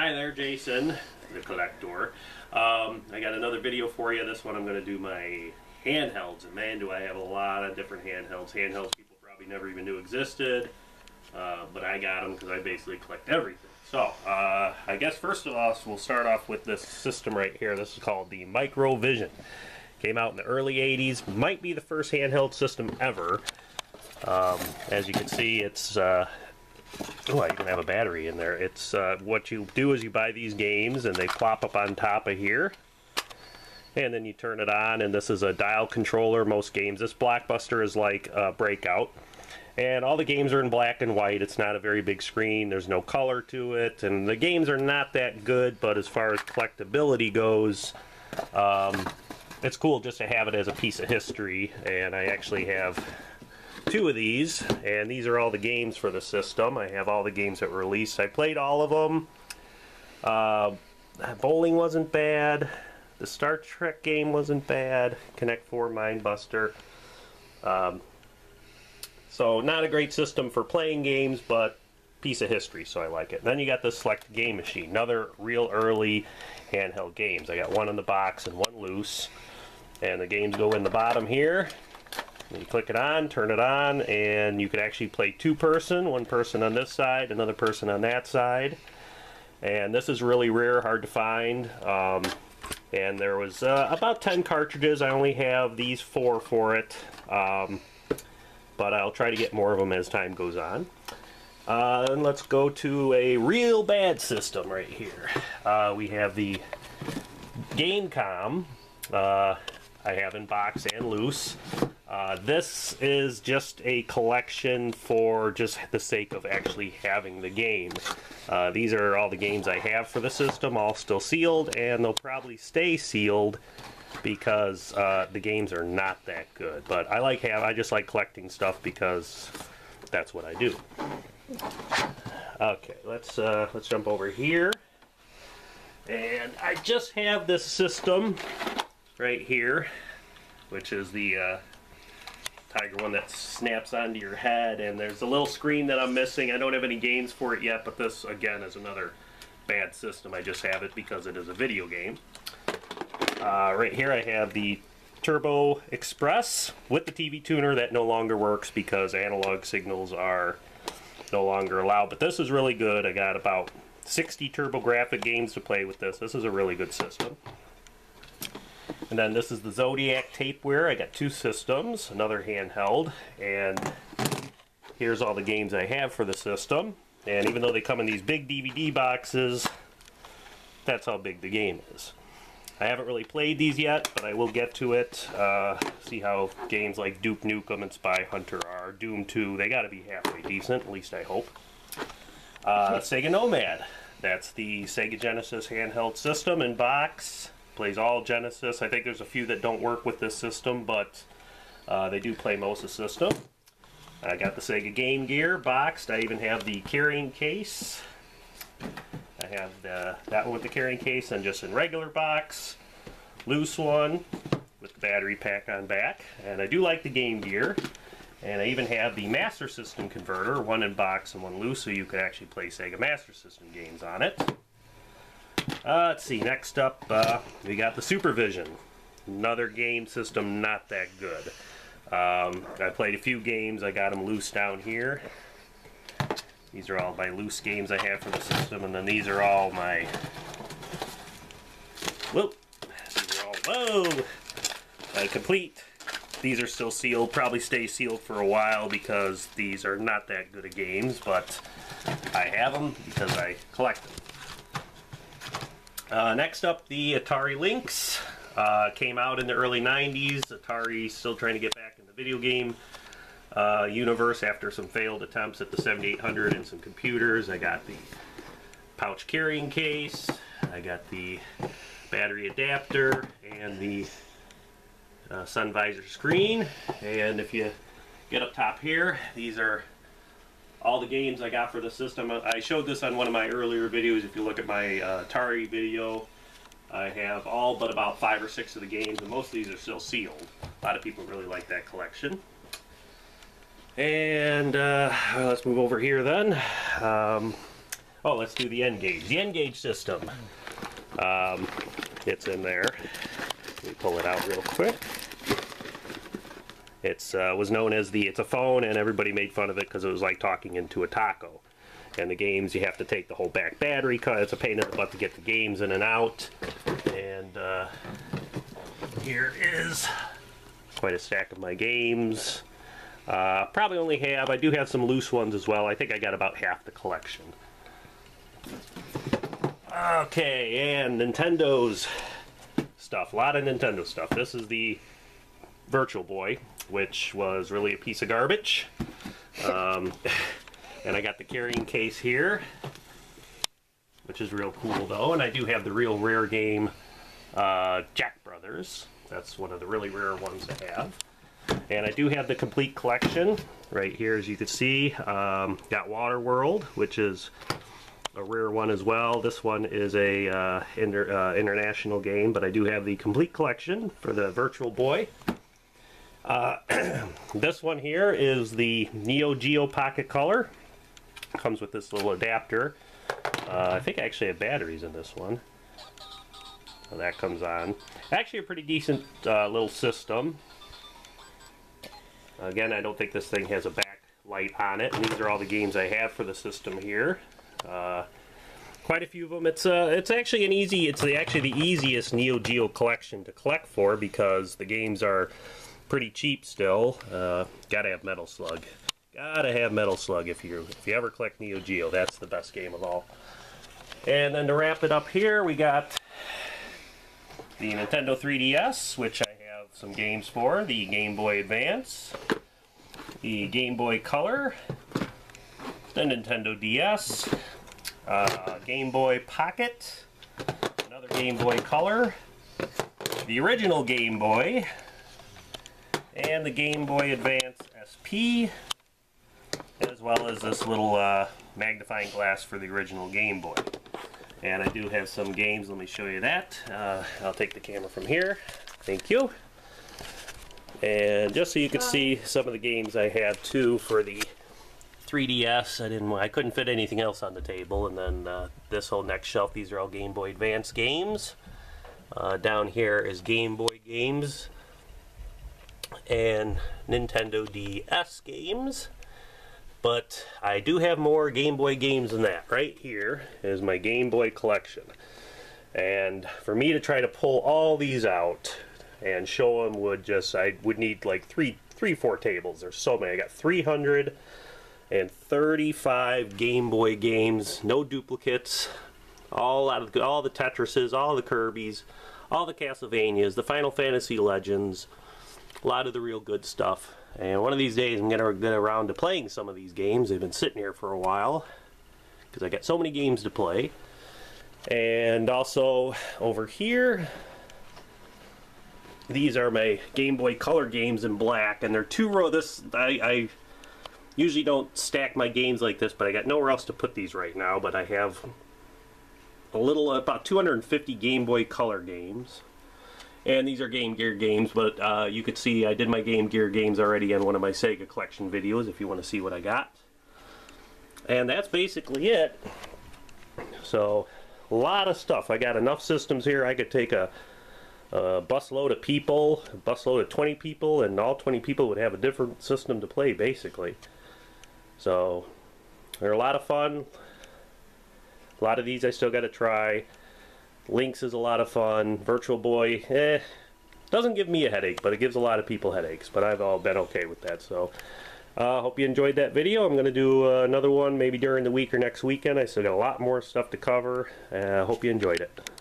Hi there, Jason, the collector. I got another video for you. This one I'm going to do my handhelds, and man, do I have a lot of different handhelds. Handhelds people probably never even knew existed, but I got them because I basically collect everything. So, I guess first of all, we'll start off with this system right here. This is called the Microvision. Came out in the early 80s. Might be the first handheld system ever. As you can see, it's... oh, I even have a battery in there. It's what you do is you buy these games and they plop up on top of here, and then you turn it on, and this is a dial controller. Most games, this Blockbuster is like Breakout, and all the games are in black and white. It's not a very big screen. There's no color to it, and the games are not that good, but as far as collectability goes, it's cool just to have it as a piece of history. And I actually have two of these, and these are all the games for the system. I have all the games that were released. I played all of them. Bowling wasn't bad. The Star Trek game wasn't bad. Connect 4, Mindbuster. So not a great system for playing games, but piece of history, so I like it. Then you got the Select-A-Game-Machine, another real early handheld games. I got one in the box and one loose, and the games go in the bottom here. You click it on, turn it on, and you can actually play two-person, one person on this side, another person on that side. And this is really rare, hard to find. And there was about 10 cartridges. I only have these 4 for it, but I'll try to get more of them as time goes on. And let's go to a real bad system right here. We have the Gamecom. I have in box and loose. This is just a collection for just the sake of actually having the game. These are all the games I have for the system, all still sealed, and they'll probably stay sealed because the games are not that good. But I just like collecting stuff because that's what I do. Okay, let's jump over here, and I just have this system right here, which is the Tiger one that snaps onto your head, and there's a little screen that I'm missing. I don't have any games for it yet, but this again is another bad system. I just have it because it is a video game. Right here I have the Turbo Express with the TV tuner that no longer works because analog signals are no longer allowed, but this is really good. I got about 60 TurboGrafx games to play with this. This is a really good system. And then this is the Zodiac Tapeware. I got 2 systems, another handheld, and here's all the games I have for the system. And even though they come in these big DVD boxes, that's how big the game is. I haven't really played these yet, but I will get to it. See how games like Duke Nukem and Spy Hunter are. Doom 2, they gotta be halfway decent, at least I hope. Sega Nomad. That's the Sega Genesis handheld system in box. Plays all Genesis. I think there's a few that don't work with this system, but they do play most of the system. I got the Sega Game Gear boxed. I even have the carrying case. I have that one with the carrying case and just in regular box. Loose one with the battery pack on back. And I do like the Game Gear. And I even have the Master System converter, one in box and one loose, so you could actually play Sega Master System games on it. Let's see, next up we got the Supervision, another game system not that good. I played a few games, I got them loose down here. These are all my loose games I have for the system, and then these are all my, complete. These are still sealed, probably stay sealed for a while because these are not that good of games, but I have them because I collect them. Next up, the Atari Lynx. Came out in the early 90s. Atari still trying to get back in the video game universe after some failed attempts at the 7800 and some computers. I got the pouch carrying case. I got the battery adapter and the sun visor screen. And if you get up top here, these are all the games I got for the system. I showed this on one of my earlier videos. If you look at my Atari video, I have all but about 5 or 6 of the games, and most of these are still sealed. A lot of people really like that collection. And let's move over here then. Oh, let's do the N-Gage. The N-Gage system. It's in there. Let me pull it out real quick. It's was known as the, it's a phone, and everybody made fun of it because it was like talking into a taco. And the games, you have to take the whole back battery, because it's a pain in the butt to get the games in and out. And here is quite a stack of my games. Probably only have, I do have some loose ones as well. I think I got about half the collection. Okay, and Nintendo's stuff. A lot of Nintendo stuff. This is the Virtual Boy, which was really a piece of garbage. And I got the carrying case here, which is real cool though. And I do have the real rare game, Jack Brothers. That's one of the really rare ones I have. And I do have the complete collection right here, as you can see. Got Water World, which is a rare one as well. This one is a international game, but I do have the complete collection for the Virtual Boy. This one here is the Neo Geo Pocket Color. Comes with this little adapter. I think I actually have batteries in this one. So that comes on. Actually a pretty decent little system. Again, I don't think this thing has a backlight on it. And these are all the games I have for the system here. Quite a few of them. It's actually an easy. It's actually the easiest Neo Geo collection to collect for, because the games are pretty cheap still. Gotta have Metal Slug. Gotta have Metal Slug if you ever collect Neo Geo. That's the best game of all. And then to wrap it up here, we got the Nintendo 3DS, which I have some games for. The Game Boy Advance, the Game Boy Color, the Nintendo DS, Game Boy Pocket, another Game Boy Color, the original Game Boy, and the Game Boy Advance SP, as well as this little magnifying glass for the original Game Boy. And I do have some games. Let me show you that. I'll take the camera from here. Thank you. And just so you can see some of the games I have too for the 3DS. I couldn't fit anything else on the table. And then this whole next shelf, these are all Game Boy Advance games. Down here is Game Boy games and Nintendo DS games. But I do have more Game Boy games than that. Right here is my Game Boy collection. And for me to try to pull all these out and show them would just, I would need like three, four tables. There's so many. I got 335 Game Boy games, no duplicates, all the Tetrises, all the Kirbys, all the Castlevanias, the Final Fantasy Legends, a lot of the real good stuff. And one of these days I'm going to get around to playing some of these games. They've been sitting here for a while because I got so many games to play. And also over here, these are my Game Boy Color games in black, and they're two-row. I usually don't stack my games like this, but I got nowhere else to put these right now. But I have a little, about 250 Game Boy Color games. And these are Game Gear games, but you could see I did my Game Gear games already in one of my Sega collection videos if you want to see what I got. And that's basically it. So, a lot of stuff. I got enough systems here. I could take a busload of people, a busload of 20 people, and all 20 people would have a different system to play, basically. So, they're a lot of fun. A lot of these I still got to try. Lynx is a lot of fun. Virtual Boy, doesn't give me a headache, but it gives a lot of people headaches. But I've all been okay with that. So, hope you enjoyed that video. I'm going to do another one maybe during the week or next weekend. I still got a lot more stuff to cover. Hope you enjoyed it.